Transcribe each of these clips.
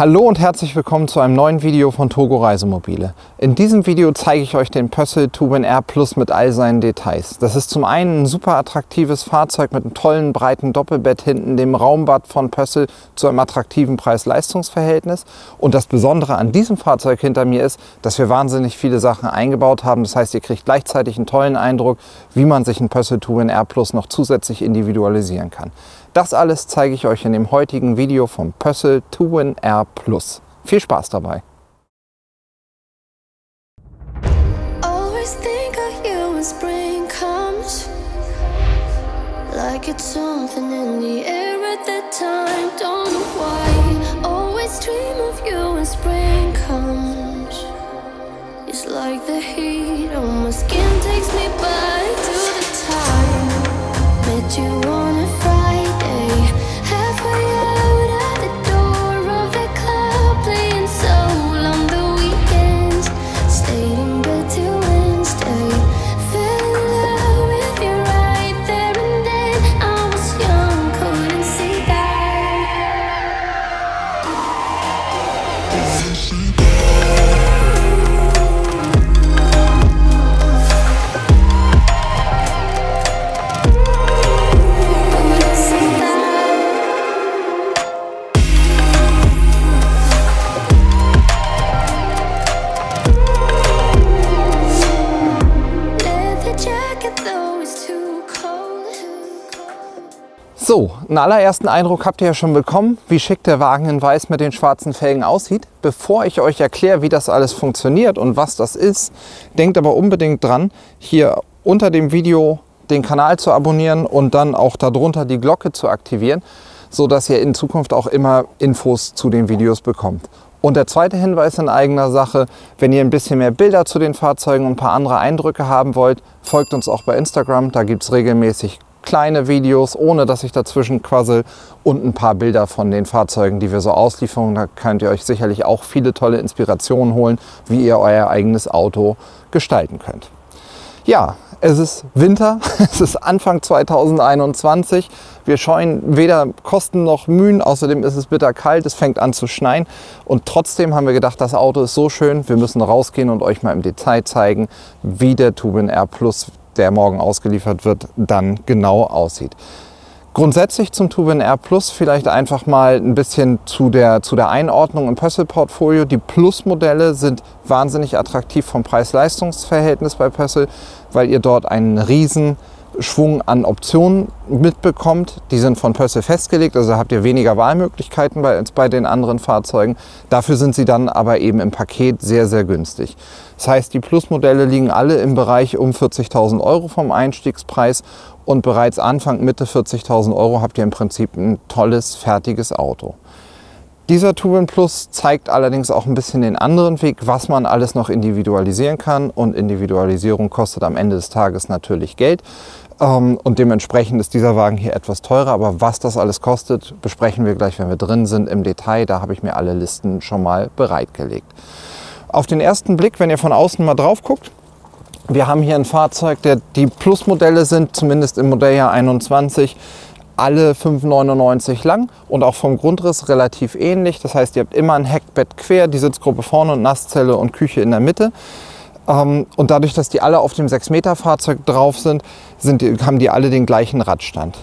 Hallo und herzlich willkommen zu einem neuen Video von Togo Reisemobile. In diesem Video zeige ich euch den Pössl 2Win R Plus mit all seinen Details. Das ist zum einen ein super attraktives Fahrzeug mit einem tollen breiten Doppelbett hinten, dem Raumbad von Pössl zu einem attraktiven Preis-Leistungs-Verhältnis. Und das Besondere an diesem Fahrzeug hinter mir ist, dass wir wahnsinnig viele Sachen eingebaut haben. Das heißt, ihr kriegt gleichzeitig einen tollen Eindruck, wie man sich einen Pössl 2Win R Plus noch zusätzlich individualisieren kann. Das alles zeige ich euch in dem heutigen Video vom Pössl 2Win R Plus. Viel Spaß dabei! So, einen allerersten Eindruck habt ihr ja schon bekommen, wie schick der Wagen in Weiß mit den schwarzen Felgen aussieht. Bevor ich euch erkläre, wie das alles funktioniert und was das ist, denkt aber unbedingt dran, hier unter dem Video den Kanal zu abonnieren und dann auch darunter die Glocke zu aktivieren, sodass ihr in Zukunft auch immer Infos zu den Videos bekommt. Und der zweite Hinweis in eigener Sache, wenn ihr ein bisschen mehr Bilder zu den Fahrzeugen und ein paar andere Eindrücke haben wollt, folgt uns auch bei Instagram, da gibt es regelmäßig kleine Videos, ohne dass ich dazwischen quassel, und ein paar Bilder von den Fahrzeugen, die wir so ausliefern. Da könnt ihr euch sicherlich auch viele tolle Inspirationen holen, wie ihr euer eigenes Auto gestalten könnt. Ja, es ist Winter, es ist Anfang 2021. Wir scheuen weder Kosten noch Mühen, außerdem ist es bitterkalt, es fängt an zu schneien. Und trotzdem haben wir gedacht, das Auto ist so schön, wir müssen rausgehen und euch mal im Detail zeigen, wie der 2Win R Plus, der morgen ausgeliefert wird, dann genau aussieht. Grundsätzlich zum 2Win R Plus vielleicht einfach mal ein bisschen zu der Einordnung im Pössl-Portfolio. Die Plus-Modelle sind wahnsinnig attraktiv vom Preis-Leistungs-Verhältnis bei Pössl, weil ihr dort einen riesen Schwung an Optionen mitbekommt. Die sind von Pössl festgelegt, also habt ihr weniger Wahlmöglichkeiten als bei den anderen Fahrzeugen. Dafür sind sie dann aber eben im Paket sehr, sehr günstig. Das heißt, die Plus-Modelle liegen alle im Bereich um 40.000 Euro vom Einstiegspreis und bereits Anfang, Mitte 40.000 Euro habt ihr im Prinzip ein tolles, fertiges Auto. Dieser 2Win Plus zeigt allerdings auch ein bisschen den anderen Weg, was man alles noch individualisieren kann, und Individualisierung kostet am Ende des Tages natürlich Geld und dementsprechend ist dieser Wagen hier etwas teurer, aber was das alles kostet, besprechen wir gleich, wenn wir drin sind, im Detail. Da habe ich mir alle Listen schon mal bereitgelegt. Auf den ersten Blick, wenn ihr von außen mal drauf guckt, wir haben hier ein Fahrzeug, die Plus-Modelle sind zumindest im Modelljahr 21 alle 5,99 lang und auch vom Grundriss relativ ähnlich. Das heißt, ihr habt immer ein Heckbett quer, die Sitzgruppe vorne und Nasszelle und Küche in der Mitte. Und dadurch, dass die alle auf dem 6-Meter-Fahrzeug drauf sind, haben die alle den gleichen Radstand.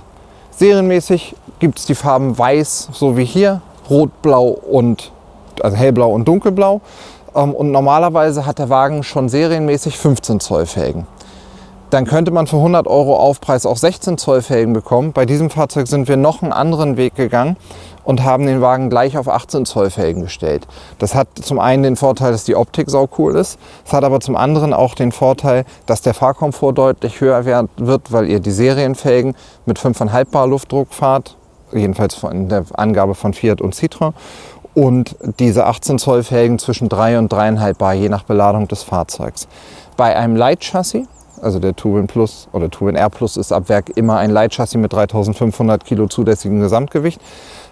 Serienmäßig gibt es die Farben Weiß, so wie hier, Rot, Blau und, also Hellblau und Dunkelblau. Und normalerweise hat der Wagen schon serienmäßig 15 Zoll Felgen. Dann könnte man für 100 Euro Aufpreis auch 16 Zoll Felgen bekommen. Bei diesem Fahrzeug sind wir noch einen anderen Weg gegangen und haben den Wagen gleich auf 18 Zoll Felgen gestellt. Das hat zum einen den Vorteil, dass die Optik sau cool ist. Es hat aber zum anderen auch den Vorteil, dass der Fahrkomfort deutlich höher wird, weil ihr die Serienfelgen mit 5,5 bar Luftdruck fahrt, jedenfalls von der Angabe von Fiat und Citroen. Und diese 18 Zoll Felgen zwischen 3 und 3,5 bar, je nach Beladung des Fahrzeugs. Bei einem Light-Chassis, also der 2Win Plus oder 2Win R Plus ist ab Werk immer ein Leitchassis mit 3.500 Kilo zulässigem Gesamtgewicht,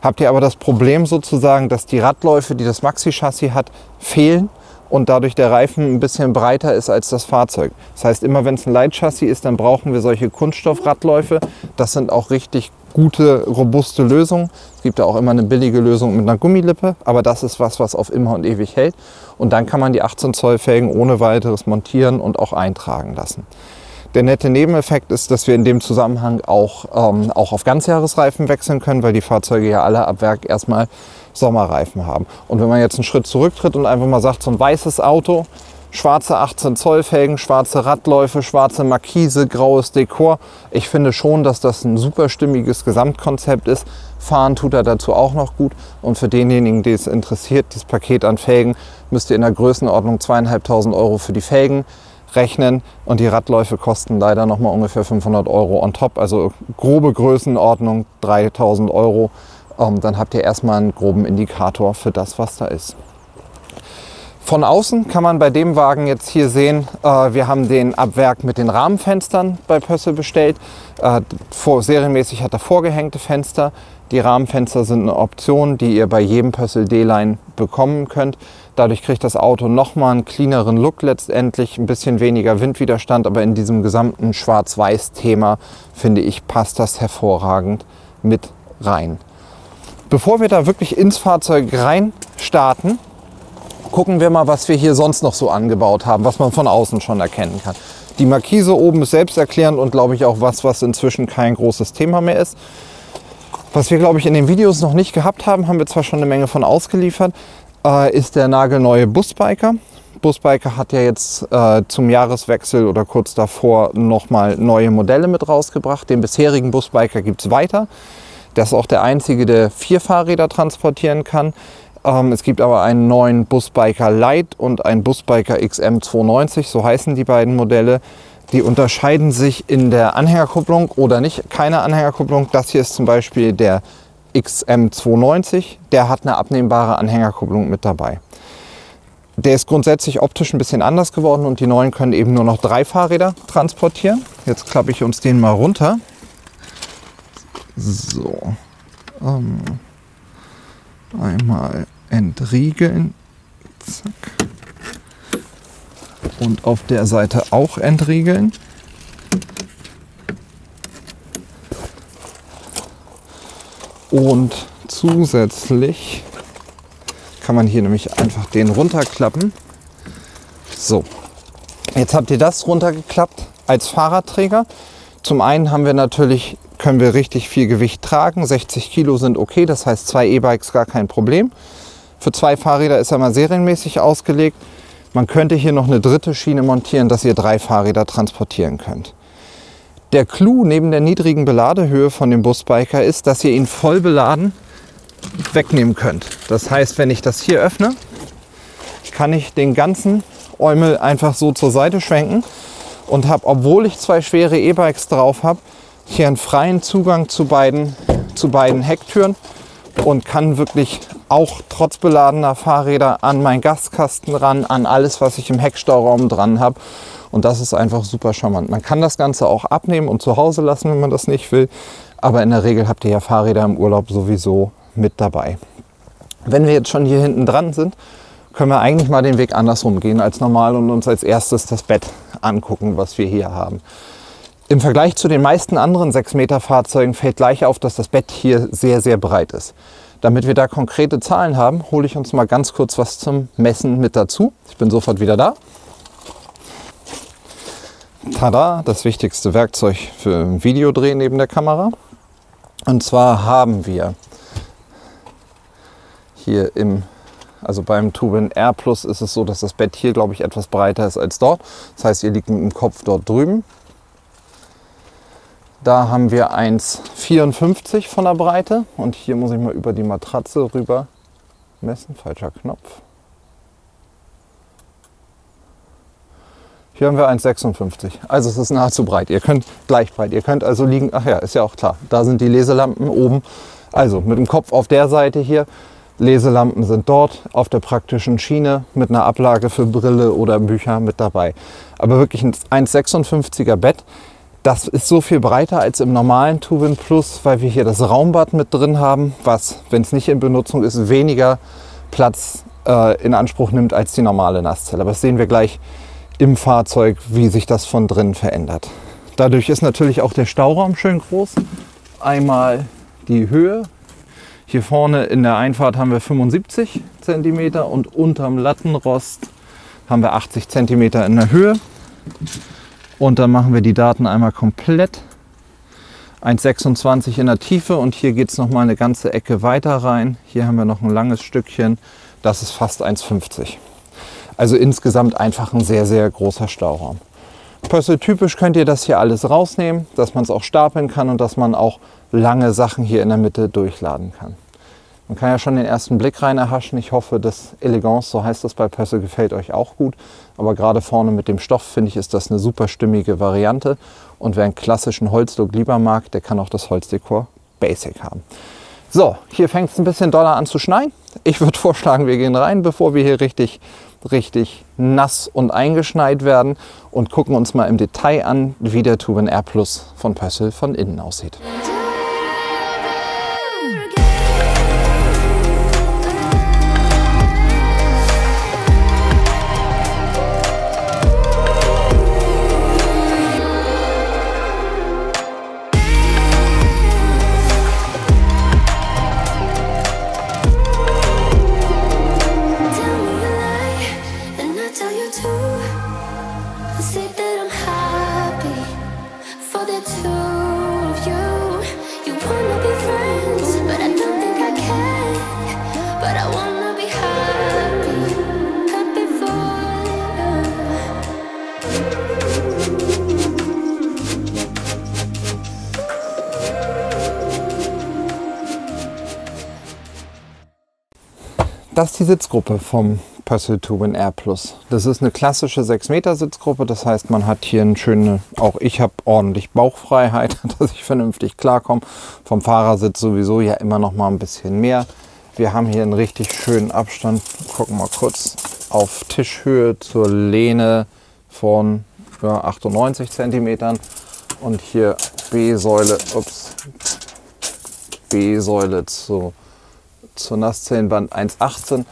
habt ihr aber das Problem sozusagen, dass die Radläufe, die das Maxi-Chassis hat, fehlen und dadurch der Reifen ein bisschen breiter ist als das Fahrzeug. Das heißt, immer wenn es ein Leitchassis ist, dann brauchen wir solche Kunststoffradläufe. Das sind auch richtig gute, robuste Lösung. Es gibt ja auch immer eine billige Lösung mit einer Gummilippe, aber das ist was, was auf immer und ewig hält. Und dann kann man die 18 Zoll Felgen ohne weiteres montieren und auch eintragen lassen. Der nette Nebeneffekt ist, dass wir in dem Zusammenhang auch auf Ganzjahresreifen wechseln können, weil die Fahrzeuge ja alle ab Werk erstmal Sommerreifen haben. Und wenn man jetzt einen Schritt zurücktritt und einfach mal sagt, so ein weißes Auto, schwarze 18 Zoll Felgen, schwarze Radläufe, schwarze Markise, graues Dekor. Ich finde schon, dass das ein super stimmiges Gesamtkonzept ist. Fahren tut er dazu auch noch gut. Und für denjenigen, der es interessiert, dieses Paket an Felgen, müsst ihr in der Größenordnung 2.500 Euro für die Felgen rechnen. Und die Radläufe kosten leider nochmal ungefähr 500 Euro on top. Also grobe Größenordnung 3.000 Euro. Dann habt ihr erstmal einen groben Indikator für das, was da ist. Von außen kann man bei dem Wagen jetzt hier sehen, wir haben den ab Werk mit den Rahmenfenstern bei Pössl bestellt. Serienmäßig hat er vorgehängte Fenster. Die Rahmenfenster sind eine Option, die ihr bei jedem Pössl D-Line bekommen könnt. Dadurch kriegt das Auto nochmal einen cleaneren Look letztendlich, ein bisschen weniger Windwiderstand, aber in diesem gesamten Schwarz-Weiß-Thema, finde ich, passt das hervorragend mit rein. Bevor wir da wirklich ins Fahrzeug rein starten, gucken wir mal, was wir hier sonst noch so angebaut haben, was man von außen schon erkennen kann. Die Markise oben ist selbsterklärend und glaube ich auch was inzwischen kein großes Thema mehr ist. Was wir, glaube ich, in den Videos noch nicht gehabt haben, haben wir zwar schon eine Menge von ausgeliefert, ist der nagelneue Busbiker. Busbiker hat ja jetzt zum Jahreswechsel oder kurz davor nochmal neue Modelle mit rausgebracht. Den bisherigen Busbiker gibt es weiter. Das ist auch der einzige, der 4 Fahrräder transportieren kann. Es gibt aber einen neuen Busbiker Lite und einen Busbiker XM290, so heißen die beiden Modelle. Die unterscheiden sich in der Anhängerkupplung oder nicht, keine Anhängerkupplung. Das hier ist zum Beispiel der XM290, der hat eine abnehmbare Anhängerkupplung mit dabei. Der ist grundsätzlich optisch ein bisschen anders geworden und die neuen können eben nur noch 3 Fahrräder transportieren. Jetzt klappe ich uns den mal runter. So, einmal entriegeln, zack, und auf der Seite auch entriegeln. Und zusätzlich kann man hier nämlich einfach den runterklappen. So, jetzt habt ihr das runtergeklappt als Fahrradträger. Zum einen haben wir natürlich, können wir richtig viel Gewicht tragen. 60 Kilo sind okay, das heißt 2 E-Bikes gar kein Problem. Für 2 Fahrräder ist er mal serienmäßig ausgelegt. Man könnte hier noch eine dritte Schiene montieren, dass ihr 3 Fahrräder transportieren könnt. Der Clou neben der niedrigen Beladehöhe von dem Busbiker ist, dass ihr ihn voll beladen wegnehmen könnt. Das heißt, wenn ich das hier öffne, kann ich den ganzen Eumel einfach so zur Seite schwenken und habe, obwohl ich 2 schwere E-Bikes drauf habe, hier einen freien Zugang zu beiden Hecktüren und kann wirklich auch trotz beladener Fahrräder an meinen Gaskasten ran, an alles, was ich im Heckstauraum dran habe. Und das ist einfach super charmant. Man kann das Ganze auch abnehmen und zu Hause lassen, wenn man das nicht will. Aber in der Regel habt ihr ja Fahrräder im Urlaub sowieso mit dabei. Wenn wir jetzt schon hier hinten dran sind, können wir eigentlich mal den Weg andersrum gehen als normal und uns als erstes das Bett angucken, was wir hier haben. Im Vergleich zu den meisten anderen 6 Meter Fahrzeugen fällt gleich auf, dass das Bett hier sehr, sehr breit ist. Damit wir da konkrete Zahlen haben, hole ich uns mal ganz kurz was zum Messen mit dazu. Ich bin sofort wieder da. Tada, das wichtigste Werkzeug für ein Videodreh neben der Kamera. Und zwar haben wir hier also beim 2Win R Plus ist es so, dass das Bett hier, glaube ich, etwas breiter ist als dort. Das heißt, ihr liegt mit dem Kopf dort drüben. Da haben wir 1,54 von der Breite und hier muss ich mal über die Matratze rüber messen. Falscher Knopf. Hier haben wir 1,56. Also es ist nahezu breit. Ihr könnt gleich breit. Ihr könnt also liegen. Ach ja, ist ja auch klar. Da sind die Leselampen oben. Also mit dem Kopf auf der Seite hier. Leselampen sind dort auf der praktischen Schiene mit einer Ablage für Brille oder Bücher mit dabei. Aber wirklich ein 1,56er Bett. Das ist so viel breiter als im normalen 2Win Plus, weil wir hier das Raumbad mit drin haben, was, wenn es nicht in Benutzung ist, weniger Platz in Anspruch nimmt als die normale Nasszelle. Aber das sehen wir gleich im Fahrzeug, wie sich das von drinnen verändert. Dadurch ist natürlich auch der Stauraum schön groß. einmal die Höhe. Hier vorne in der Einfahrt haben wir 75 cm und unterm Lattenrost haben wir 80 cm in der Höhe. Und dann machen wir die Daten einmal komplett. 1,26 in der Tiefe und hier geht es nochmal eine ganze Ecke weiter rein. Hier haben wir noch ein langes Stückchen, das ist fast 1,50. Also insgesamt einfach ein sehr, sehr großer Stauraum. Pössl-typisch könnt ihr das hier alles rausnehmen, dass man es auch stapeln kann und dass man auch lange Sachen hier in der Mitte durchladen kann. Man kann ja schon den ersten Blick rein erhaschen. Ich hoffe, das Elegance, so heißt das bei Pössl, gefällt euch auch gut. Aber gerade vorne mit dem Stoff, finde ich, ist das eine super stimmige Variante. Und wer einen klassischen Holzlook lieber mag, der kann auch das Holzdekor Basic haben. So, hier fängt es ein bisschen doller an zu schneien. Ich würde vorschlagen, wir gehen rein, bevor wir hier richtig nass und eingeschneit werden und gucken uns mal im Detail an, wie der 2Win R Plus von Pössl von innen aussieht. Das ist die Sitzgruppe vom Pössl 2Win R Plus. Das ist eine klassische 6 Meter Sitzgruppe, das heißt, man hat hier eine schöne, auch ich habe ordentlich Bauchfreiheit, dass ich vernünftig klarkomme. Vom Fahrersitz sowieso ja immer noch mal ein bisschen mehr. Wir haben hier einen richtig schönen Abstand, gucken mal kurz, auf Tischhöhe zur Lehne von 98 cm und hier B-Säule, B-Säule zur Nasszählenwand 1,18.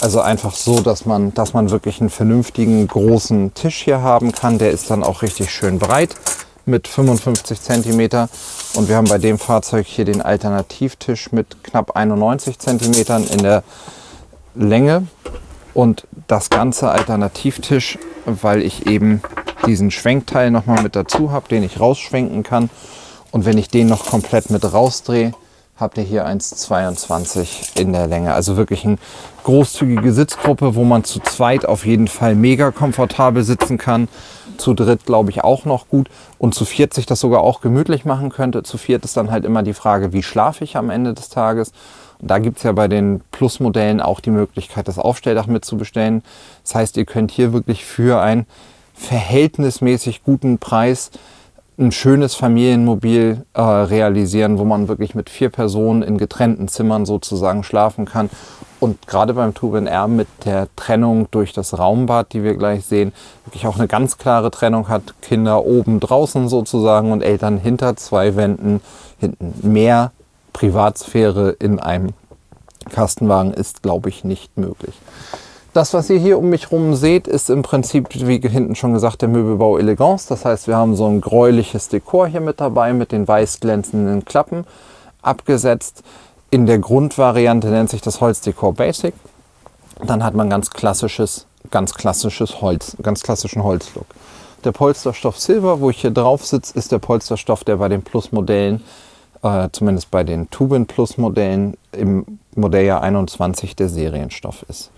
Also einfach so, dass man wirklich einen vernünftigen großen Tisch hier haben kann. Der ist dann auch richtig schön breit mit 55 cm. Und wir haben bei dem Fahrzeug hier den Alternativtisch mit knapp 91 cm in der Länge. Und das ganze Alternativtisch, weil ich eben diesen Schwenkteil nochmal mit dazu habe, den ich rausschwenken kann. Und wenn ich den noch komplett mit rausdrehe, habt ihr hier 1,22 in der Länge. Also wirklich eine großzügige Sitzgruppe, wo man zu zweit auf jeden Fall mega komfortabel sitzen kann. Zu dritt glaube ich auch noch gut und zu viert sich das sogar auch gemütlich machen könnte. Zu viert ist dann halt immer die Frage, wie schlafe ich am Ende des Tages? Und da gibt es ja bei den Plus-Modellen auch die Möglichkeit, das Aufstelldach mitzubestellen. Das heißt, ihr könnt hier wirklich für einen verhältnismäßig guten Preis ein schönes Familienmobil realisieren, wo man wirklich mit 4 Personen in getrennten Zimmern sozusagen schlafen kann. Und gerade beim 2Win R mit der Trennung durch das Raumbad, die wir gleich sehen, wirklich auch eine ganz klare Trennung hat. Kinder oben draußen sozusagen und Eltern hinter 2 Wänden hinten. Mehr Privatsphäre in einem Kastenwagen ist, glaube ich, nicht möglich. Das, was ihr hier um mich rum seht, ist im Prinzip, wie hinten schon gesagt, der Möbelbau Elegance. Das heißt, wir haben so ein gräuliches Dekor hier mit dabei, mit den weiß glänzenden Klappen abgesetzt. In der Grundvariante nennt sich das Holzdekor Basic. Dann hat man ganz klassischen Holzlook. Der Polsterstoff Silver, wo ich hier drauf sitze, ist der Polsterstoff, der bei den Plus-Modellen, zumindest bei den 2Win Plus-Modellen, im Modelljahr 21 der Serienstoff ist.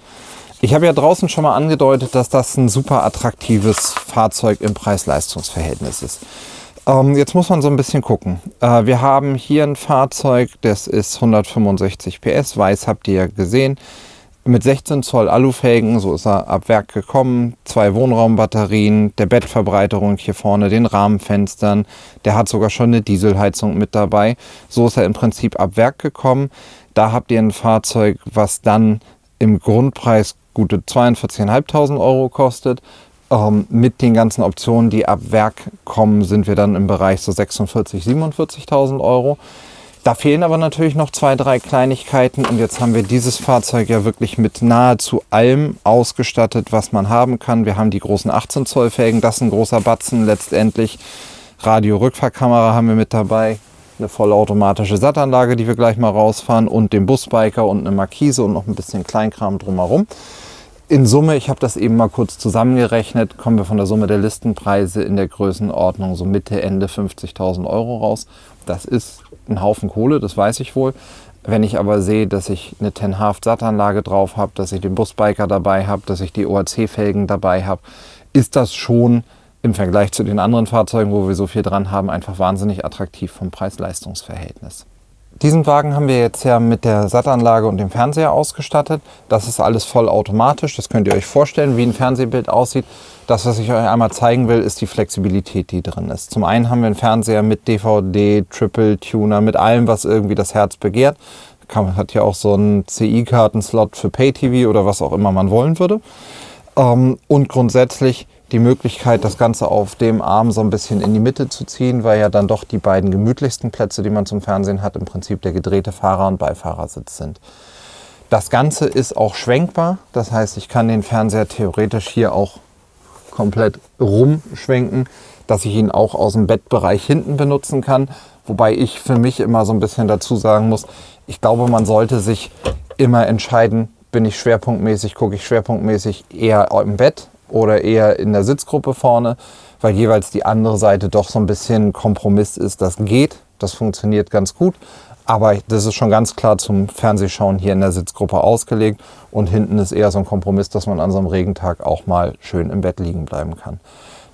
Ich habe ja draußen schon mal angedeutet, dass das ein super attraktives Fahrzeug im Preis-Leistungs-Verhältnis ist. Jetzt muss man so ein bisschen gucken. Wir haben hier ein Fahrzeug, das ist 165 PS, weiß habt ihr ja gesehen, mit 16 Zoll Alufelgen, so ist er ab Werk gekommen, 2 Wohnraumbatterien, der Bettverbreiterung hier vorne, den Rahmenfenstern, der hat sogar schon eine Dieselheizung mit dabei. So ist er im Prinzip ab Werk gekommen. Da habt ihr ein Fahrzeug, was dann im Grundpreis gute 42.500 Euro kostet. Mit den ganzen Optionen, die ab Werk kommen, sind wir dann im Bereich so 46.000, 47.000 Euro. Da fehlen aber natürlich noch 2, 3 Kleinigkeiten und jetzt haben wir dieses Fahrzeug ja wirklich mit nahezu allem ausgestattet, was man haben kann. Wir haben die großen 18 Zoll Felgen, das ist ein großer Batzen letztendlich. Radio-Rückfahrkamera haben wir mit dabei. eine vollautomatische Sattanlage, die wir gleich mal rausfahren, und den Busbiker und eine Markise und noch ein bisschen Kleinkram drumherum. In Summe, ich habe das eben mal kurz zusammengerechnet, kommen wir von der Summe der Listenpreise in der Größenordnung so Mitte, Ende 50.000 Euro raus. Das ist ein Haufen Kohle, das weiß ich wohl. Wenn ich aber sehe, dass ich eine Tenhaft-Sattanlage drauf habe, dass ich den Busbiker dabei habe, dass ich die OAC-Felgen dabei habe, ist das schon im Vergleich zu den anderen Fahrzeugen, wo wir so viel dran haben, einfach wahnsinnig attraktiv vom Preis-Leistungs-Verhältnis. Diesen Wagen haben wir jetzt ja mit der Sattanlage und dem Fernseher ausgestattet. Das ist alles vollautomatisch. Das könnt ihr euch vorstellen, wie ein Fernsehbild aussieht. Das, was ich euch einmal zeigen will, ist die Flexibilität, die drin ist. Zum einen haben wir einen Fernseher mit DVD, Triple-Tuner, mit allem, was irgendwie das Herz begehrt. Man hat ja auch so einen CI-Karten-Slot für Pay-TV oder was auch immer man wollen würde. Und grundsätzlich die Möglichkeit, das Ganze auf dem Arm so ein bisschen in die Mitte zu ziehen, weil ja dann doch die beiden gemütlichsten Plätze, die man zum Fernsehen hat, im Prinzip der gedrehte Fahrer- und Beifahrersitz sind. Das Ganze ist auch schwenkbar, das heißt, ich kann den Fernseher theoretisch hier auch komplett rumschwenken, dass ich ihn auch aus dem Bettbereich hinten benutzen kann, wobei ich für mich immer so ein bisschen dazu sagen muss, ich glaube, man sollte sich immer entscheiden, bin ich schwerpunktmäßig, gucke ich schwerpunktmäßig eher im Bett oder eher in der Sitzgruppe vorne, weil jeweils die andere Seite doch so ein bisschen Kompromiss ist. Das geht, das funktioniert ganz gut, aber das ist schon ganz klar zum Fernsehschauen hier in der Sitzgruppe ausgelegt und hinten ist eher so ein Kompromiss, dass man an so einem Regentag auch mal schön im Bett liegen bleiben kann.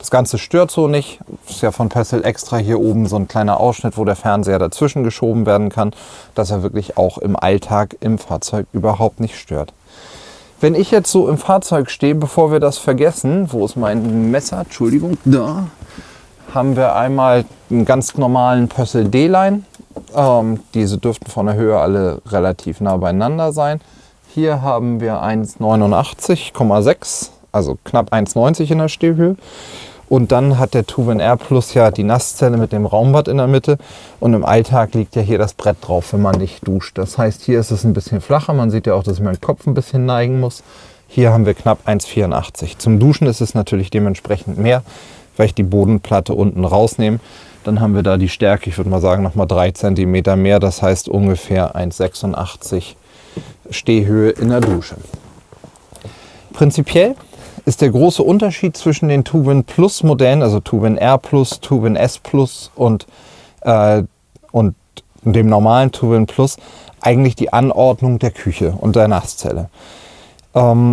Das Ganze stört so nicht, ist ja von Pössl extra hier oben so ein kleiner Ausschnitt, wo der Fernseher dazwischen geschoben werden kann, dass er wirklich auch im Alltag im Fahrzeug überhaupt nicht stört. Wenn ich jetzt so im Fahrzeug stehe, bevor wir das vergessen, wo ist mein Messer? Entschuldigung, da haben wir einmal einen ganz normalen Pössl D-Line. Diese dürften von der Höhe alle relativ nah beieinander sein. Hier haben wir 1,89,6, also knapp 1,90 in der Stehhöhe. Und dann hat der 2Win R Plus ja die Nasszelle mit dem Raumbad in der Mitte. Und im Alltag liegt ja hier das Brett drauf, wenn man nicht duscht. Das heißt, hier ist es ein bisschen flacher. Man sieht ja auch, dass ich meinen Kopf ein bisschen neigen muss. Hier haben wir knapp 1,84. Zum Duschen ist es natürlich dementsprechend mehr, weil ich die Bodenplatte unten rausnehme. Dann haben wir da die Stärke, ich würde mal sagen, nochmal 3 cm mehr. Das heißt ungefähr 1,86 Stehhöhe in der Dusche. Prinzipiell ist der große Unterschied zwischen den 2Win Plus Modellen, also 2Win R Plus, 2Win S Plus und dem normalen 2Win Plus, eigentlich die Anordnung der Küche und der Nasszelle. Der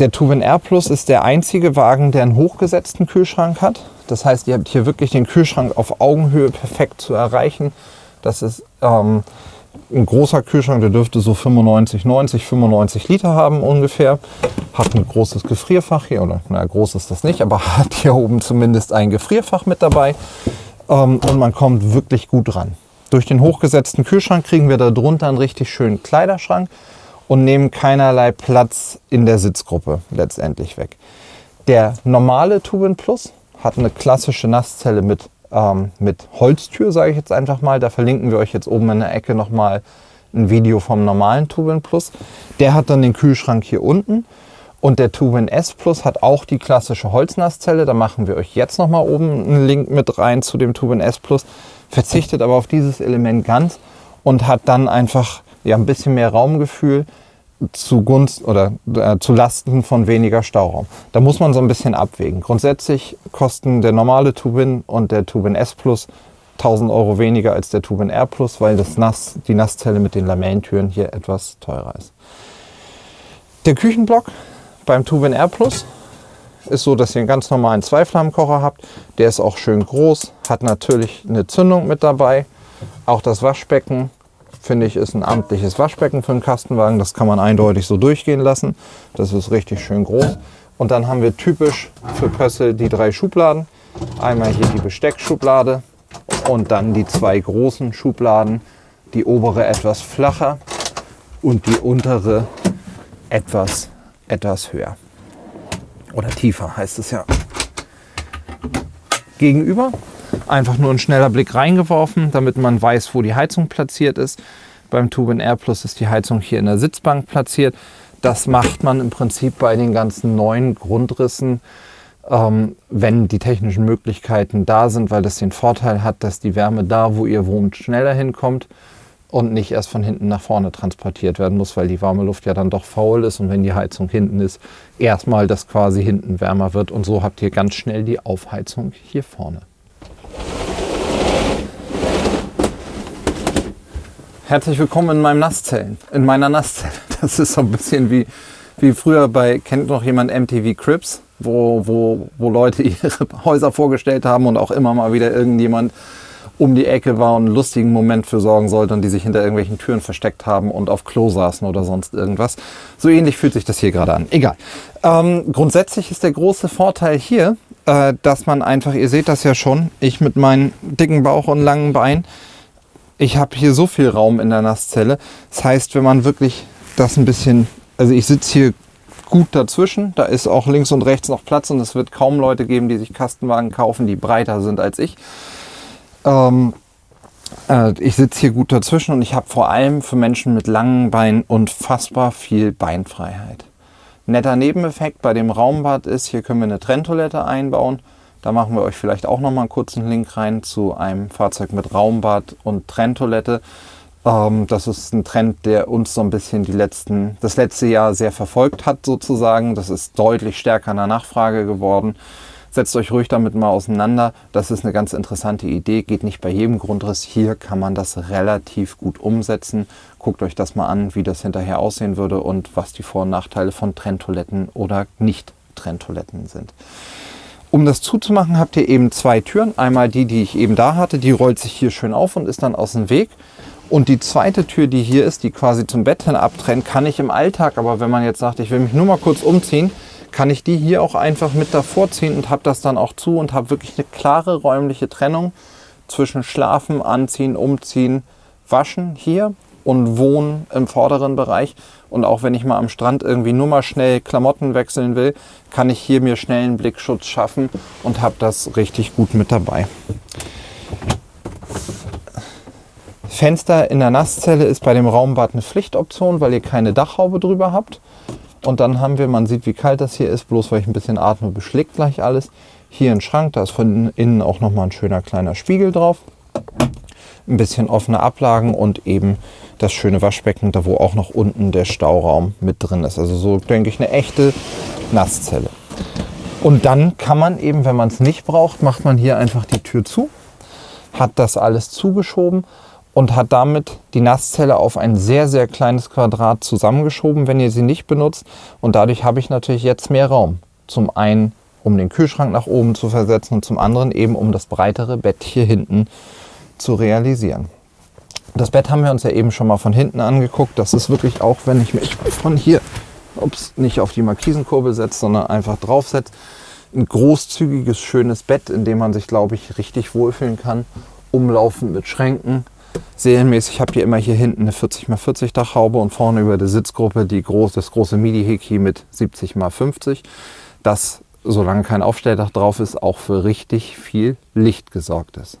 2Win R Plus ist der einzige Wagen, der einen hochgesetzten Kühlschrank hat. Das heißt, ihr habt hier wirklich den Kühlschrank auf Augenhöhe perfekt zu erreichen. Das ist ein großer Kühlschrank, der dürfte so 95 Liter haben ungefähr. Hat ein großes Gefrierfach hier, oder na, groß ist das nicht, aber hat hier oben zumindest ein Gefrierfach mit dabei. Und man kommt wirklich gut ran. Durch den hochgesetzten Kühlschrank kriegen wir da drunter einen richtig schönen Kleiderschrank und nehmen keinerlei Platz in der Sitzgruppe letztendlich weg. Der normale 2Win Plus hat eine klassische Nasszelle mit Holztür, sage ich jetzt einfach mal. Da verlinken wir euch jetzt oben in der Ecke nochmal ein Video vom normalen 2Win Plus. Der hat dann den Kühlschrank hier unten und der 2Win S Plus hat auch die klassische Holznasszelle. Da machen wir euch jetzt nochmal oben einen Link mit rein zu dem 2Win S Plus. Verzichtet aber auf dieses Element ganz und hat dann einfach ja, ein bisschen mehr Raumgefühl zugunsten oder zu Lasten von weniger Stauraum. Da muss man so ein bisschen abwägen. Grundsätzlich kosten der normale 2Win und der 2Win S Plus 1000 Euro weniger als der 2Win R Plus, weil die Nasszelle mit den Lamellentüren hier etwas teurer ist. Der Küchenblock beim 2Win R Plus ist so, dass ihr einen ganz normalen Zweiflammenkocher habt. Der ist auch schön groß, hat natürlich eine Zündung mit dabei. Auch das Waschbecken, finde ich, ist ein amtliches Waschbecken für einen Kastenwagen. Das kann man eindeutig so durchgehen lassen. Das ist richtig schön groß. Und dann haben wir typisch für Pössl die 3 Schubladen. Einmal hier die Besteckschublade und dann die 2 großen Schubladen. Die obere etwas flacher und die untere etwas höher. Oder tiefer heißt es ja. Gegenüber einfach nur ein schneller Blick reingeworfen, damit man weiß, wo die Heizung platziert ist. Beim 2Win R Plus ist die Heizung hier in der Sitzbank platziert. Das macht man im Prinzip bei den ganzen neuen Grundrissen wenn die technischen Möglichkeiten da sind, weil das den Vorteil hat, dass die Wärme da, wo ihr wohnt, schneller hinkommt und nicht erst von hinten nach vorne transportiert werden muss, weil die warme Luft ja dann doch faul ist und wenn die Heizung hinten ist, erstmal, dass quasi hinten wärmer wird und so habt ihr ganz schnell die Aufheizung hier vorne. Herzlich willkommen in meinem Nasszellen, in meiner Nasszelle. Das ist so ein bisschen wie früher bei, kennt noch jemand MTV Cribs, wo Leute ihre Häuser vorgestellt haben und auch immer mal wieder irgendjemand um die Ecke war und einen lustigen Moment für sorgen sollte und die sich hinter irgendwelchen Türen versteckt haben und auf Klo saßen oder sonst irgendwas. So ähnlich fühlt sich das hier gerade an. Egal. Grundsätzlich ist der große Vorteil hier, dass man einfach, ihr seht das ja schon, ich mit meinem dicken Bauch und langen Beinen, ich habe hier so viel Raum in der Nasszelle. Das heißt, wenn man wirklich das ein bisschen, also ich sitze hier gut dazwischen, da ist auch links und rechts noch Platz und es wird kaum Leute geben, die sich Kastenwagen kaufen, die breiter sind als ich. Ich sitze hier gut dazwischen und ich habe vor allem für Menschen mit langen Beinen unfassbar viel Beinfreiheit. Netter Nebeneffekt bei dem Raumbad ist, hier können wir eine Trenntoilette einbauen. Da machen wir euch vielleicht auch noch mal einen kurzen Link rein zu einem Fahrzeug mit Raumbad und Trenntoilette. Das ist ein Trend, der uns so ein bisschen das letzte Jahr sehr verfolgt hat sozusagen. Das ist deutlich stärker in der Nachfrage geworden. Setzt euch ruhig damit mal auseinander. Das ist eine ganz interessante Idee. Geht nicht bei jedem Grundriss. Hier kann man das relativ gut umsetzen. Guckt euch das mal an, wie das hinterher aussehen würde und was die Vor- und Nachteile von Trenntoiletten oder Nicht-Trenntoiletten sind. Um das zuzumachen, habt ihr eben zwei Türen. Einmal die ich eben da hatte. Die rollt sich hier schön auf und ist dann aus dem Weg. Und die zweite Tür, die hier ist, die quasi zum Bett hin abtrennt, kann ich im Alltag, aber wenn man jetzt sagt, ich will mich nur mal kurz umziehen, kann ich die hier auch einfach mit davor ziehen und habe das dann auch zu und habe wirklich eine klare räumliche Trennung zwischen Schlafen, Anziehen, Umziehen, Waschen hier und Wohnen im vorderen Bereich. Und auch wenn ich mal am Strand irgendwie nur mal schnell Klamotten wechseln will, kann ich hier mir schnell einen Blickschutz schaffen und habe das richtig gut mit dabei. Fenster in der Nasszelle ist bei dem Raumbad eine Pflichtoption, weil ihr keine Dachhaube drüber habt. Und dann haben wir, man sieht, wie kalt das hier ist, bloß weil ich ein bisschen atme, beschlägt gleich alles. Hier ein Schrank, da ist von innen auch nochmal ein schöner kleiner Spiegel drauf. Ein bisschen offene Ablagen und eben das schöne Waschbecken, da wo auch noch unten der Stauraum mit drin ist. Also so, denke ich, eine echte Nasszelle. Und dann kann man eben, wenn man es nicht braucht, macht man hier einfach die Tür zu, hat das alles zugeschoben und hat damit die Nasszelle auf ein sehr, sehr kleines Quadrat zusammengeschoben, wenn ihr sie nicht benutzt. Und dadurch habe ich natürlich jetzt mehr Raum. Zum einen, um den Kühlschrank nach oben zu versetzen und zum anderen eben, um das breitere Bett hier hinten zu realisieren. Das Bett haben wir uns ja eben schon mal von hinten angeguckt. Das ist wirklich auch, wenn ich mich von hier, ups, nicht auf die Markisenkurbel setze, sondern einfach draufsetze, ein großzügiges, schönes Bett, in dem man sich, glaube ich, richtig wohlfühlen kann. Umlaufend mit Schränken. Serienmäßig habt ihr immer hier hinten eine 40x40 Dachhaube und vorne über der Sitzgruppe das große Midi-Heki mit 70x50. Das, solange kein Aufstelldach drauf ist, auch für richtig viel Licht gesorgt ist.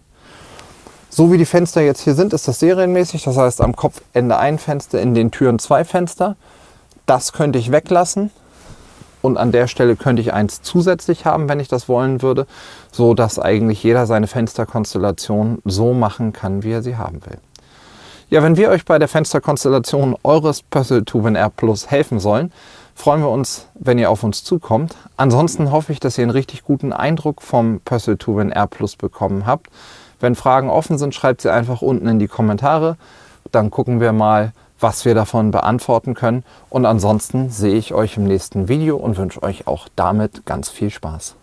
So wie die Fenster jetzt hier sind, ist das serienmäßig. Das heißt, am Kopfende ein Fenster, in den Türen zwei Fenster. Das könnte ich weglassen. Und an der Stelle könnte ich eins zusätzlich haben, wenn ich das wollen würde, so dass eigentlich jeder seine Fensterkonstellation so machen kann, wie er sie haben will. Ja, wenn wir euch bei der Fensterkonstellation eures Pössl 2Win R Plus helfen sollen, freuen wir uns, wenn ihr auf uns zukommt. Ansonsten hoffe ich, dass ihr einen richtig guten Eindruck vom Pössl 2Win R Plus bekommen habt. Wenn Fragen offen sind, schreibt sie einfach unten in die Kommentare. Dann gucken wir mal, was wir davon beantworten können. Und ansonsten sehe ich euch im nächsten Video und wünsche euch auch damit ganz viel Spaß.